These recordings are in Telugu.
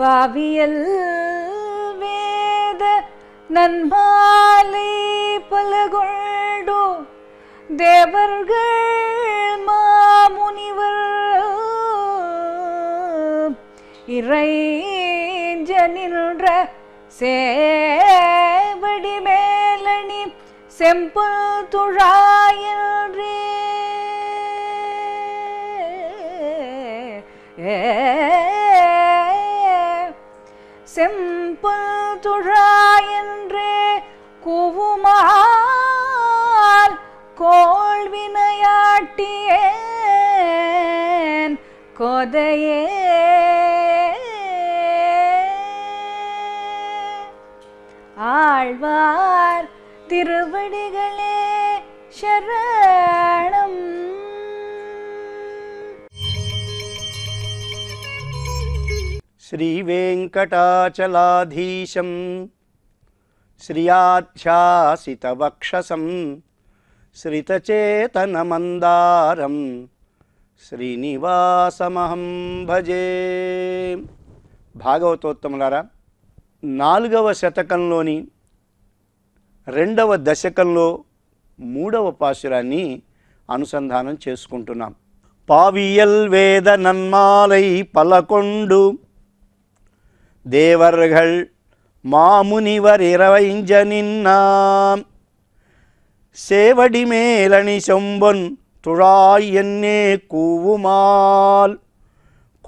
பாவியல் வேத நன்மாலை பலகொண்டு தேவர்கள் மாமுனிவர் இறைஞ்ச நின்ற சேவடி மேலணி செம்பு துழாயின்றே செம்பு துழாயின்றே கூவுமால் கோள் வினையாட்டியேன் கொதையே ஆழ்வார் திருவடிகளே சரணம். ஸ்ரீ வெங்கடாச்சலாதீசம் ஸ்ரீயாத்யாசிதவக்ஷசம் ஸ்ரிதசேதனமந்தாரம் శ్రీనివాసమహం భజే. భాగవతోత్తములారా, 4వ శతకంలోని 2వ దశకంలో 3వ పాశురాన్ని అనుసంధానం చేసుకుంటున్నాం. పావియల్ వేద నన్మాలై పలకొండు దేవర్గల్ మామునివర్ ఇరవైంజ నిన్నాం சேவடி மேலணி செம்பொன் துழாய் என்னே கூவுமால்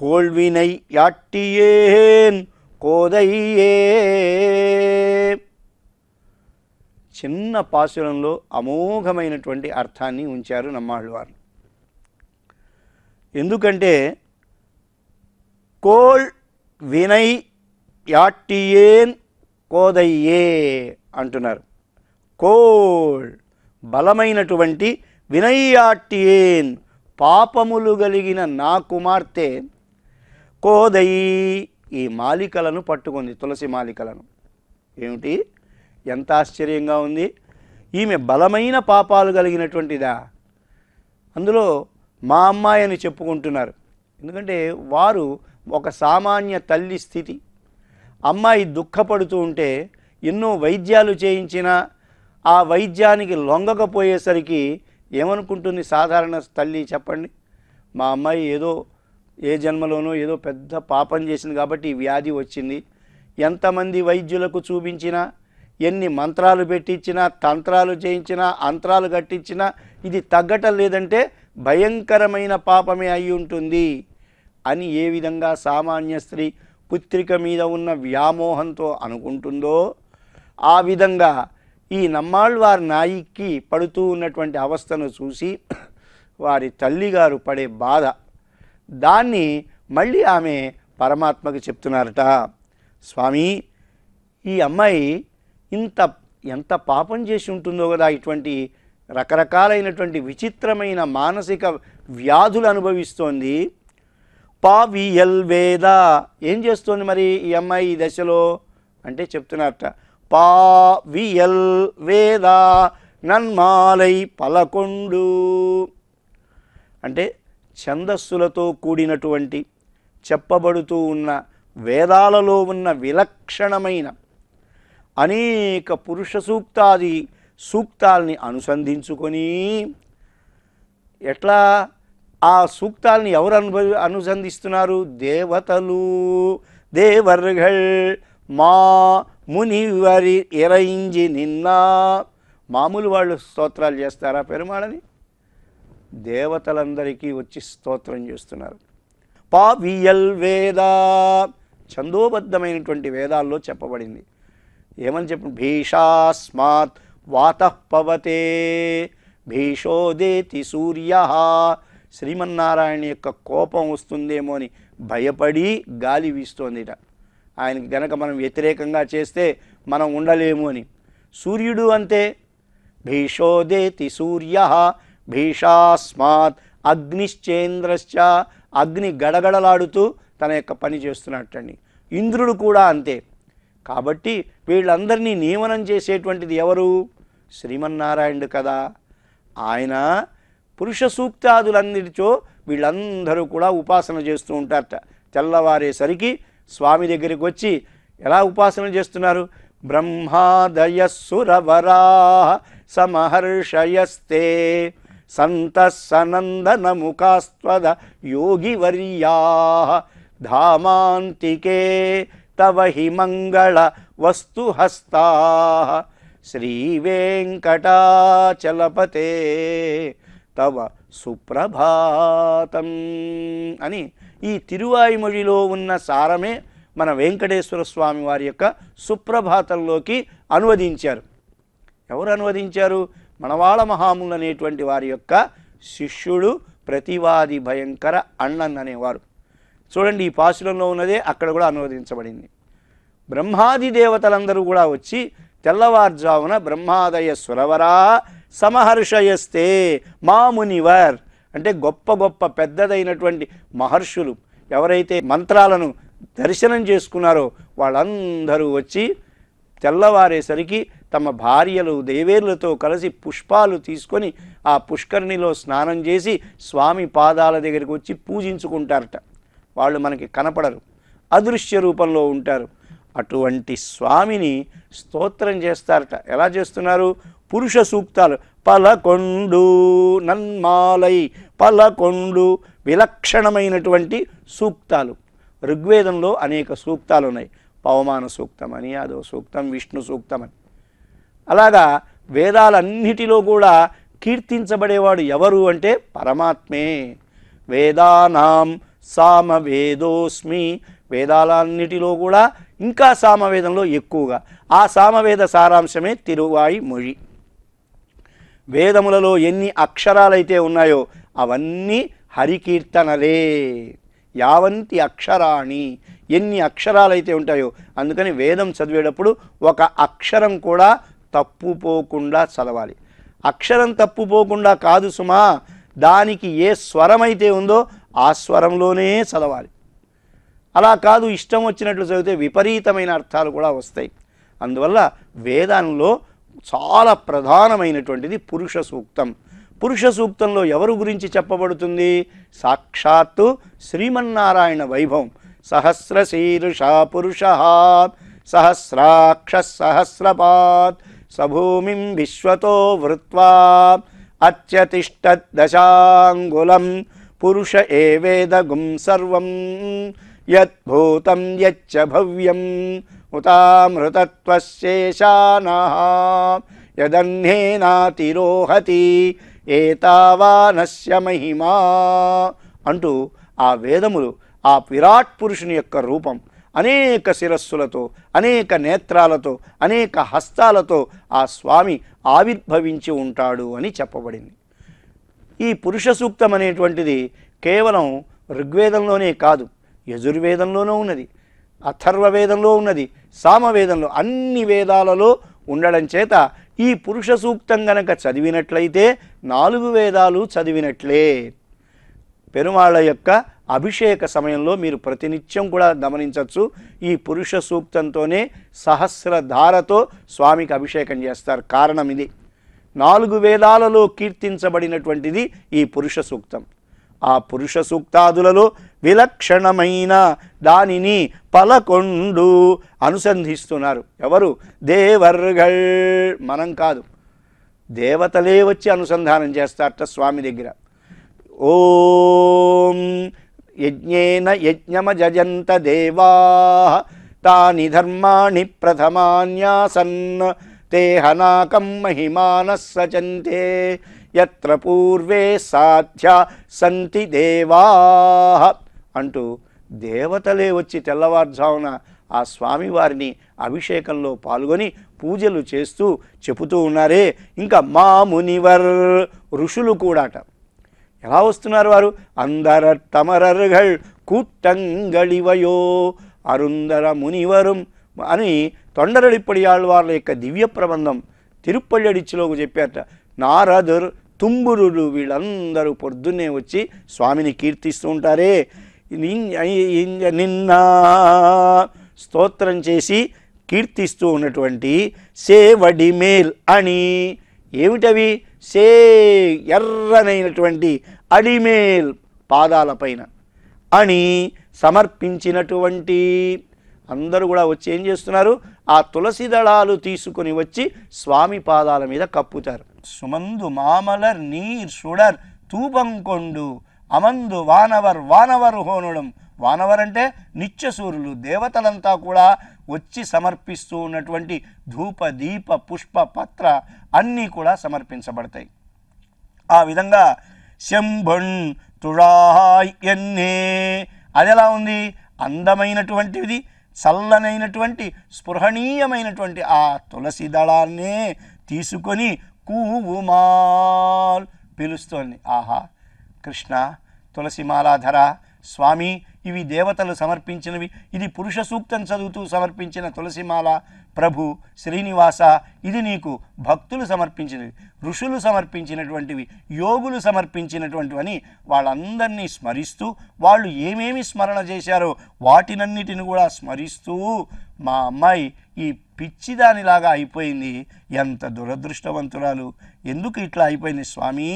கோள்வினை யாட்டியேன் கோதையே. చిన్న పాసురంలో అమోఘమైనటువంటి అర్థాన్ని ఉంచారు నమ్మాళ్ళవారు. ఎందుకంటే కోల్ వినై యాట్టియేన్ కోదయ్యే అంటున్నారు. కోల్ బలమైనటువంటి వినయ్యాట్టియేన్ పాపములు కలిగిన నా కుమార్తె కోదయి ఈ మాలికలను పట్టుకుంది, తులసి మాలికలను. ఏమిటి, ఎంత ఆశ్చర్యంగా ఉంది! ఈమె బలమైన పాపాలు కలిగినటువంటిదా? అందులో మా అమ్మాయి అని చెప్పుకుంటున్నారు. ఎందుకంటే వారు ఒక సామాన్య తల్లి స్థితి. అమ్మాయి దుఃఖపడుతూ ఉంటే ఎన్నో వైద్యాలు చేయించినా ఆ వైద్యానికి లొంగకపోయేసరికి ఏమనుకుంటుంది సాధారణ తల్లి? చెప్పండి, మా అమ్మాయి ఏదో ఏ జన్మలోనో ఏదో పెద్ద పాపం చేసింది కాబట్టి ఈ వ్యాధి వచ్చింది. ఎంతమంది వైద్యులకు చూపించినా, ఎన్ని మంత్రాలు పెట్టించినా, తంత్రాలు చేయించినా, అంతరాలు కట్టించినా ఇది తగ్గటం లేదంటే భయంకరమైన పాపమే అయి ఉంటుంది అని ఏ విధంగా సామాన్య స్త్రీ పుత్రిక మీద ఉన్న వ్యామోహంతో అనుకుంటుందో, ఆ విధంగా ఈ నమ్మాళ్వారి నాయికి పడుతూ ఉన్నటువంటి అవస్థను చూసి వారి తల్లిగారు పడే బాధ, దాన్ని మళ్ళీ ఆమె పరమాత్మకు చెప్తున్నారట. స్వామి, ఈ అమ్మాయి ఎంత పాపం చేసి ఉంటుందో కదా, ఇటువంటి రకరకాలైనటువంటి విచిత్రమైన మానసిక వ్యాధులు అనుభవిస్తోంది. పావియల్ వేద ఏం చేస్తోంది మరి ఈ అమ్మాయి ఈ దశలో అంటే చెప్తున్నారట. పావియల్ వేద నన్మాలై పలకొండు అంటే ఛందస్సులతో కూడినటువంటి చెప్పబడుతూ ఉన్న వేదాలలో ఉన్న విలక్షణమైన అనేక పురుష సూక్తాది సూక్తాలని అనుసంధించుకొని, ఎట్లా ఆ సూక్తాలని ఎవరు అనుసంధిస్తున్నారు? దేవతలు, దేవర్గల్ మా మునివరి ఎరైంజి నిన్న. మామూలు వాళ్ళు స్తోత్రాలు చేస్తారా పెరుమాళని? దేవతలందరికీ వచ్చి స్తోత్రం చేస్తున్నారు. పావియల్ వేద ఛందోబద్ధమైనటువంటి వేదాల్లో చెప్పబడింది. ఏమని చెప్పండి? భీషాస్మాత్ వాతఃపవతే భీషోదేతి సూర్య. శ్రీమన్నారాయణ యొక్క కోపం వస్తుందేమో అని భయపడి గాలి వీస్తోందిట. ఆయనకి గనక మనం వ్యతిరేకంగా చేస్తే మనం ఉండలేము అని. సూర్యుడు అంతే. భీషోదేతి సూర్య భీషాస్మాత్ అగ్నిశ్చేంద్రశ్చ. అగ్ని గడగడలాడుతూ తన యొక్క పని చేస్తున్నట్టండి. ఇంద్రుడు కూడా అంతే. కాబట్టి వీళ్ళందరినీ నియమనం చేసేటువంటిది ఎవరు? శ్రీమన్నారాయణుడు కదా. ఆయన పురుష సూక్తాదులన్నిటితో వీళ్ళందరూ కూడా ఉపాసన చేస్తూ ఉంటారట. తెల్లవారేసరికి స్వామి దగ్గరికి వచ్చి ఎలా ఉపాసన చేస్తున్నారు? బ్రహ్మాదయ సురవరా సమహర్షయస్తే సంతసనందనముఖాస్త్వద యోగివర్యా ధామాంతికే తవ హి మంగళ వస్తుహస్తా శ్రీ వెంకటాచలపతే తవ సుప్రభాతం అని ఈ తిరువాయిమొழிలో ఉన్న సారమే మన వెంకటేశ్వర స్వామి వారి యొక్క సుప్రభాతంలోకి అనువదించారు. ఎవరు అనువదించారు? మనవాళ మహాములు అనేటువంటి వారి యొక్క శిష్యుడు ప్రతివాది భయంకర అన్నన్ అనేవారు. చూడండి, ఈ పాశురంలో ఉన్నదే అక్కడ కూడా అనువదించబడింది. బ్రహ్మాది దేవతలందరూ కూడా వచ్చి తెల్లవారుజామున బ్రహ్మాదయ సురవరా సమహర్షయస్తే, మామునివర్ అంటే గొప్ప గొప్ప పెద్దదైనటువంటి మహర్షులు ఎవరైతే మంత్రాలను దర్శనం చేసుకున్నారో వాళ్ళందరూ వచ్చి తెల్లవారేసరికి తమ భార్యలు దేవేర్లతో కలిసి పుష్పాలు తీసుకొని ఆ పుష్కరిణిలో స్నానం చేసి స్వామి పాదాల దగ్గరికి వచ్చి పూజించుకుంటారట. వాళ్ళు మనకి కనపడరు, అదృశ్య రూపంలో ఉంటారు. అటువంటి స్వామిని స్తోత్రం చేస్తారట. ఎలా చేస్తున్నారు? పురుష సూక్తాలు పలకొండు నన్మాలై, పలకొండు విలక్షణమైనటువంటి సూక్తాలు. ఋగ్వేదంలో అనేక సూక్తాలు ఉన్నాయి. పవమాన సూక్తం అని, అదో సూక్తం, విష్ణు సూక్తం అని. అలాగా వేదాలన్నిటిలో కూడా కీర్తించబడేవాడు ఎవరు అంటే పరమాత్మే. వేదానాం సామవేదోస్మి, వేదాలన్నిటిలో కూడా ఇంకా సామవేదంలో ఎక్కువగా ఆ సామవేద సారాంశమే తిరువాయి మొళి. వేదములలో ఎన్ని అక్షరాలైతే ఉన్నాయో అవన్నీ హరికీర్తనలే. యావంతి అక్షరాణి, ఎన్ని అక్షరాలైతే ఉంటాయో. అందుకని వేదం చదివేటప్పుడు ఒక అక్షరం కూడా తప్పుపోకుండా చదవాలి. అక్షరం తప్పుపోకుండా కాదు సుమా, దానికి ఏ స్వరమైతే ఉందో ఆ స్వరంలోనే చదవాలి. అలా కాదు ఇష్టం వచ్చినట్లు చదివితే విపరీతమైన అర్థాలు కూడా వస్తాయి. అందువల్ల వేదంలో చాలా ప్రధానమైనటువంటిది పురుష సూక్తం. పురుష సూక్తంలో ఎవరు గురించి చెప్పబడుతుంది? సాక్షాత్తు శ్రీమన్నారాయణ వైభవం. సహస్రశీర్ష పురుష సహస్రాక్ష సహస్రపాత్ సభూమిం విశ్వతో వృత్వా అత్యతిష్ఠత్ దశాంగులం పురుష ఏవేదగుం సర్వం యద్భూతం యచ్చ భవ్యం ఉతామృతత్వశేషానః యదన్యేనాతిరోహతి ఏతావానస్య మహిమా అంటూ ఆ వేదములు ఆ విరాట్ పురుషుని యొక్క రూపం అనేక శిరస్సులతో, అనేక నేత్రాలతో, అనేక హస్తాలతో ఆ స్వామి ఆవిర్భవించి ఉంటాడు అని చెప్పబడింది. ఈ పురుష సూక్తం అనేటువంటిది కేవలం ఋగ్వేదంలోనే కాదు, యజుర్వేదంలోనూ ఉన్నది, అథర్వవేదంలో ఉన్నది, సామవేదంలో, అన్ని వేదాలలో ఉండడం చేత ఈ పురుష సూక్తం గనక చదివినట్లయితే నాలుగు వేదాలు చదివినట్లే. పెరుమాళ్ళ యొక్క అభిషేక సమయంలో మీరు ప్రతినిత్యం కూడా గమనించవచ్చు. ఈ పురుష సూక్తంతోనే సహస్రధారతో స్వామికి అభిషేకం చేస్తారు. కారణం ఇది. నాలుగు వేదాలలో కీర్తించబడినటువంటిది ఈ పురుష సూక్తం. ఆ పురుష సూక్తాదులలో విలక్షణమైన దానిని పలకొండు అనుసంధిస్తున్నారు. ఎవరు? దేవర్గల్, మనం కాదు, దేవతలే వచ్చి అనుసంధానం చేస్తారట స్వామి దగ్గర. ఓం యజ్ఞేన యజ్ఞమజంత దేవా తాని ధర్మాణి ప్రథమాన్యాసన్ తే హనాకం మహిమానస్సచంతే యత్ర పూర్వే సాధ్య సంతి దేవా అంటూ దేవతలే వచ్చి తెల్లవారుజామున ఆ స్వామివారిని అభిషేకంలో పాల్గొని పూజలు చేస్తూ చెబుతూ ఉన్నారే. ఇంకా మా మునివర్, ఋషులు కూడాట. ఎలా వస్తున్నారు వారు? అందర తమరర్గల్ కూట్టంగళివయో అరుందర మునివరం అని తొండరడిప్పడియాళ్ళవార్ల యొక్క దివ్య ప్రబంధం తిరుప్పళ్ళడిచ్చిలోకి చెప్పారట. నారదుర్, తుంబురుడు వీళ్ళందరూ పొద్దున్నే వచ్చి స్వామిని కీర్తిస్తూ ఉంటారే. నిన్న స్తోత్రం చేసి కీర్తిస్తూ ఉన్నటువంటి సేవడిమేల్ అని, ఏమిటవి? సే ఎర్రనైనటువంటి అడిమేల్ పాదాలపైన అని సమర్పించినటువంటి అందరూ కూడా వచ్చి ఏం చేస్తున్నారు? ఆ తులసి దళాలు తీసుకుని వచ్చి స్వామి పాదాల మీద కప్పుతారు. సుమందు మామలర్ నీర్ సుడర్ తూపంకొండు అమందు వానవర్ వానవరు హోనుడం. వానవర్ అంటే నిత్యసూరులు, దేవతలంతా కూడా వచ్చి సమర్పిస్తూ ఉన్నటువంటి ధూప దీప పుష్ప పత్ర అన్నీ కూడా సమర్పించబడతాయి. ఆ విధంగా శంభన్ తుళాయ్ ఎన్నే, అది ఎలా ఉంది? అందమైనటువంటిది, చల్లనైనటువంటి, స్పృహణీయమైనటువంటి ఆ తులసి దళాన్నే తీసుకొని కూవుమాల్ పిలుస్తోంది. ఆహా కృష్ణ, తులసిమాలాధర స్వామి, ఇవి దేవతలు సమర్పించినవి. ఇది పురుష సూక్తం చదువుతూ సమర్పించిన తులసిమాల ప్రభు శ్రీనివాస, ఇది నీకు భక్తులు సమర్పించినవి, ఋషులు సమర్పించినటువంటివి, యోగులు సమర్పించినటువంటివని వాళ్ళందరినీ స్మరిస్తూ, వాళ్ళు ఏమేమి స్మరణ చేశారో వాటినన్నిటిని కూడా స్మరిస్తూ, మా అమ్మాయి ఈ పిచ్చిదానిలాగా అయిపోయింది, ఎంత దురదృష్టవంతురాలు, ఎందుకు ఇట్లా అయిపోయింది స్వామి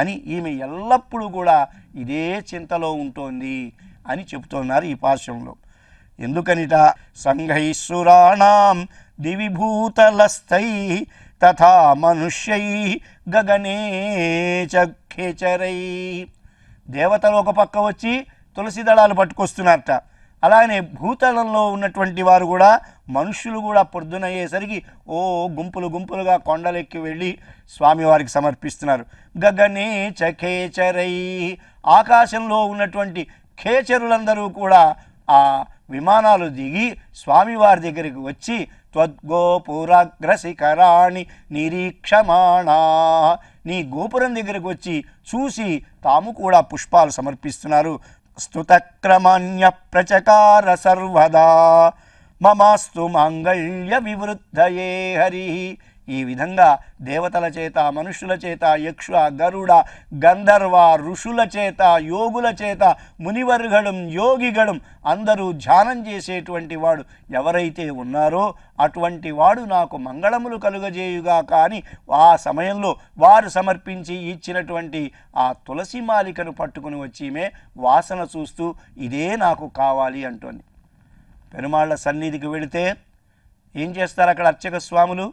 అని ఈమె ఎల్లప్పుడూ కూడా ఇదే చింతలో ఉంటుంది అని చెబుతున్నారు ఈ పాశ్యంలో. ఎందుకనిట? సంఘైసురాణం దివిభూతలస్థై తథా మనుష్యై గగనే చఖేచరై. దేవతలు ఒక పక్క వచ్చి తులసి దళాలు పట్టుకొస్తున్నారట, అలానే భూతలంలో ఉన్నటువంటి వారు కూడా, మనుషులు కూడా పొద్దునయ్యేసరికి ఓ గుంపులు గుంపులుగా కొండలెక్కి వెళ్ళి స్వామివారికి సమర్పిస్తున్నారు. గగనే చఖేచరై, ఆకాశంలో ఉన్నటువంటి ఖేచరులందరూ కూడా ఆ విమానాలు దిగి స్వామివారి దగ్గరికి వచ్చి త్వద్గోపురాగ్రశిఖరాణి నిరీక్షమాణా, నీ గోపురం దగ్గరికి వచ్చి చూసి తాము కూడా పుష్పాలు సమర్పిస్తున్నారు. స్తుతక్రమాణ్య ప్రచకార సర్వదా మమాస్తు మాంగళ్య వివృద్ధయే హరి. ఈ విధంగా దేవతల చేత, మనుషుల చేత, యక్ష గరుడ గంధర్వ ఋషుల చేత, యోగుల చేత, మునివర్గడం యోగిగడం అందరూ ధ్యానం చేసేటువంటి వాడు ఎవరైతే ఉన్నారో అటువంటి వాడు నాకు మంగళములు కలుగజేయుగా. కానీ ఆ సమయంలో వారు సమర్పించి ఇచ్చినటువంటి ఆ తులసి మాలికను పట్టుకుని వచ్చిమే వాసన చూస్తూ ఇదే నాకు కావాలి అంటోంది. పెరుమాళ్ళ సన్నిధికి వెళితే ఏం చేస్తారు అక్కడ అర్చక స్వాములు?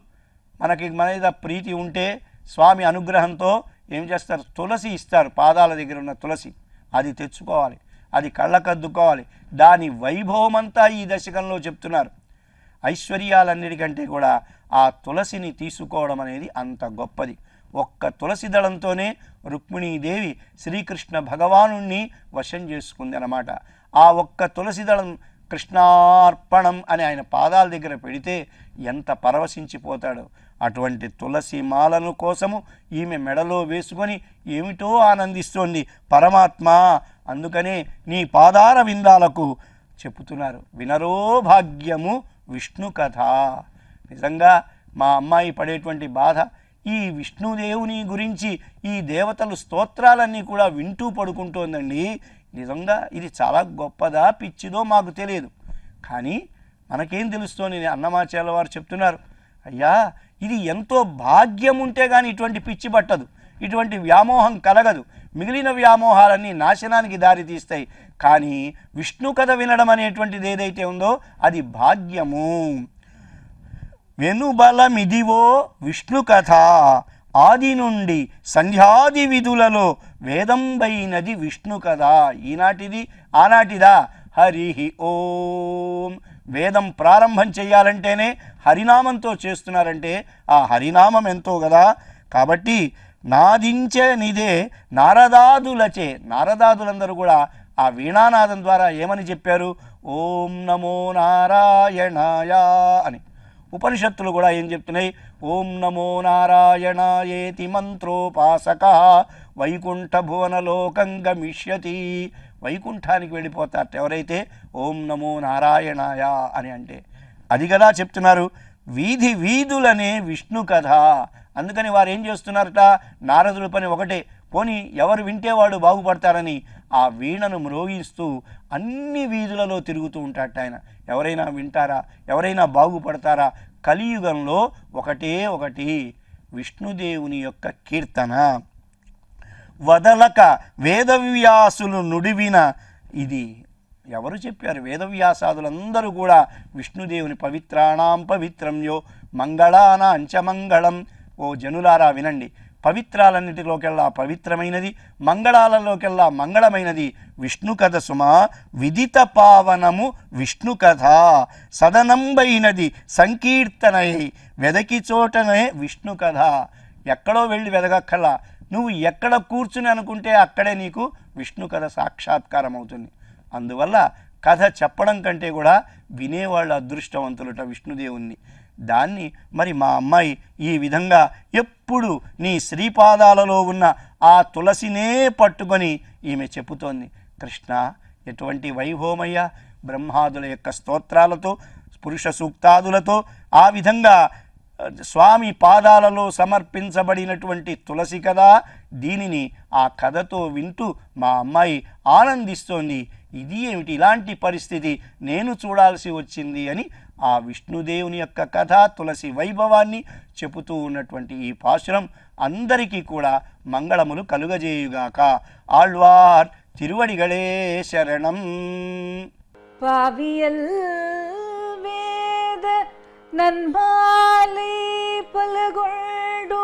మనకి మన మీద ప్రీతి ఉంటే స్వామి అనుగ్రహంతో ఏం చేస్తారు? తులసి ఇస్తారు, పాదాల దగ్గర ఉన్న తులసి. అది తెచ్చుకోవాలి, అది కళ్ళకద్దుకోవాలి. దాని వైభవమంతా ఈ దశకంలో చెప్తున్నారు. ఐశ్వర్యాలన్నిటికంటే కూడా ఆ తులసిని తీసుకోవడం అనేది అంత గొప్పది. ఒక్క తులసి దళంతోనే రుక్మిణీదేవి శ్రీకృష్ణ భగవాను వశం చేసుకుంది అన్నమాట. ఆ ఒక్క తులసి దళం కృష్ణార్పణం అని ఆయన పాదాల దగ్గర పెడితే ఎంత పరవశించిపోతాడో. అటువంటి తులసి మాలను కోసము ఈమె మెడలో వేసుకొని ఏమిటో ఆనందిస్తోంది పరమాత్మ. అందుకనే నీ పాదార విందాలకు చెబుతున్నారు, వినరో భాగ్యము విష్ణు కథ. నిజంగా మా అమ్మాయి పడేటువంటి బాధ, ఈ విష్ణుదేవుని గురించి ఈ దేవతలు స్తోత్రాలన్నీ కూడా వింటూ పడుకుంటోందండి. నిజంగా ఇది చాలా గొప్పదా పిచ్చిదో మాకు తెలియదు, కానీ మనకేం తెలుస్తోంది? అన్నమాచార్య వారు చెప్తున్నారు, అయ్యా ఇది ఎంతో భాగ్యం ఉంటే కానీ ఇటువంటి పిచ్చి పట్టదు, ఇటువంటి వ్యామోహం కలగదు, మిగిలిన వ్యామోహాలన్నీ నాశనానికి దారితీస్తాయి. కానీ విష్ణు కథ వినడం అనేటువంటిది ఏదైతే ఉందో అది భాగ్యము. వెనుబలమిదివో విష్ణు కథ ఆది నుండి సంధ్యాది విధులలో వేదంబైనది విష్ణు కదా. ఈనాటిది ఆనాటిదా? హరిహి ఓం. వేదం ప్రారంభం చేయాలంటేనే హరినామంతో చేస్తున్నారంటే ఆ హరినామం ఎంతో కదా. కాబట్టి నాదించనిదే నారదాదులచే, నారదాదులందరూ కూడా ఆ వీణానాదం ద్వారా ఏమని చెప్పారు? ఓం నమో నారాయణాయ అని. ఉపనిషత్తులు కూడా ఏం చెప్తున్నాయి? ఓం నమో నారాయణాయేతి మంత్రోపాసక వైకుంఠ భువనలోకం గమిష్యతి. వైకుంఠానికి వెళ్ళిపోతారట ఎవరైతే ఓం నమో నారాయణాయ అని అంటే. అది కదా చెప్తున్నారు, వీధి వీధులనే విష్ణు కథ. అందుకని వారు ఏం చేస్తున్నారట? నారదుల పని ఒకటే, పోనీ ఎవరు వింటేవాడు బాగుపడతారని ఆ వీణను మ్రోగిస్తూ అన్ని వీధులలో తిరుగుతూ ఉంటారట ఆయన. ఎవరైనా వింటారా? ఎవరైనా బాగుపడతారా? కలియుగంలో ఒకటే ఒకటి విష్ణుదేవుని యొక్క కీర్తన. వదలక వేదవ్యాసులు నుడివిన ఇది ఎవరు చెప్పారు? వేదవ్యాసాదులందరూ కూడా విష్ణుదేవుని పవిత్రాణాం పవిత్రం యో మంగళానాంచ మంగళం. ఓ జనులారా వినండి, పవిత్రాలన్నిటిలోకెల్లా పవిత్రమైనది, మంగళాలలోకెల్లా మంగళమైనది విష్ణు కథ సుమా. విదిత పావనము విష్ణు కథ, సదనంబైనది సంకీర్తనై వెదకి చోటనే విష్ణు కథ. ఎక్కడో వెళ్ళి వెదగక్కలా, నువ్వు ఎక్కడ కూర్చుని అనుకుంటే అక్కడే నీకు విష్ణు కథ సాక్షాత్కారం అవుతుంది. అందువల్ల కథ చెప్పడం కంటే కూడా వినేవాళ్ళు అదృష్టవంతులట విష్ణుదేవుణ్ణి. దాన్ని మరి మా అమ్మాయి ఈ విధంగా ఎప్పుడు నీ శ్రీపాదాలలో ఉన్న ఆ తులసినే పట్టుకొని ఈమె చెప్పుతోంది. కృష్ణ ఎటువంటి వైభోమయ్య, బ్రహ్మాదుల యొక్క స్తోత్రాలతో పురుష సూక్తాదులతో ఆ విధంగా స్వామి పాదాలలో సమర్పించబడినటువంటి తులసి కదా, దీనిని ఆ కథతో వింటూ మా అమ్మాయి ఆనందిస్తోంది. ఇది ఏమిటి ఇలాంటి పరిస్థితి నేను చూడాల్సి వచ్చింది అని ఆ విష్ణుదేవుని యొక్క కథ తులసి వైభవాన్ని చెబుతూ ఉన్నటువంటి ఈ పాశురం అందరికీ కూడా మంగళములు కలుగజేయుగాక. ఆళ్వార్ తిరువడిగళే శరణం. பாவியல் வேத நன்மாலை பல்கொண்டு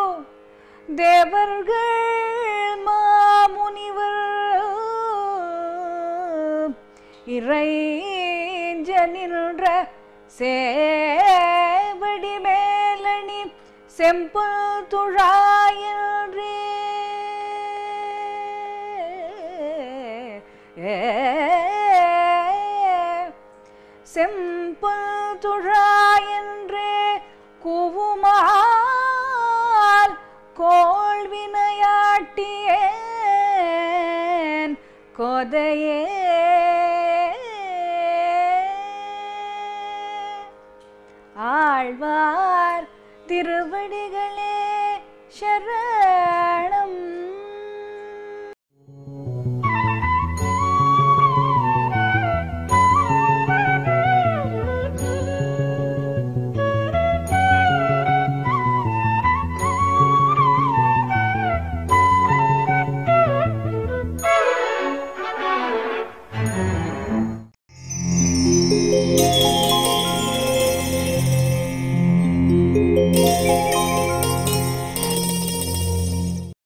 தேவர்கள் மாமுனிவர் இறைஞ்ச நின்ற சேவடி மேலணி செம்பு துழாயின்றே செம்பு துழாயின்றே கூவுமால் கோல் வினையாட்டியேன் கோதையே ஆழ்வார் திருவடிகளே சரணம்.